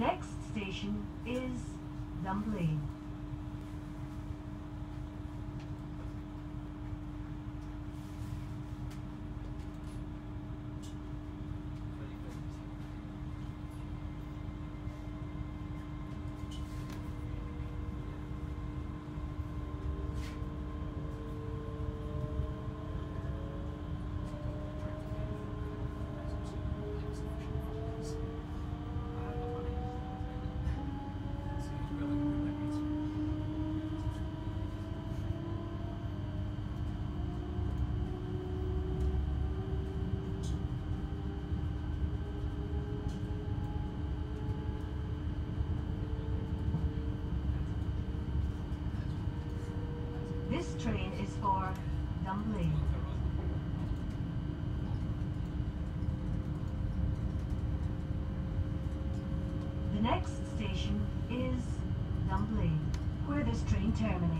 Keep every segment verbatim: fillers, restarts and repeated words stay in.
next station is Dunblane. This train is for Dunblane. The next station is Dunblane, where this train terminates.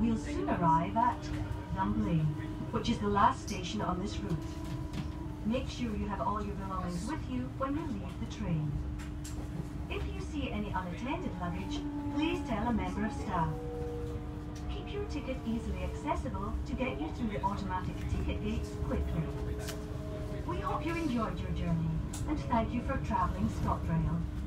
We'll soon arrive at Dunblane, which is the last station on this route. Make sure you have all your belongings with you when you leave the train. If you see any unattended luggage, please tell a member of staff. Keep your ticket easily accessible to get you through the automatic ticket gates quickly. We hope you enjoyed your journey and thank you for travelling ScotRail.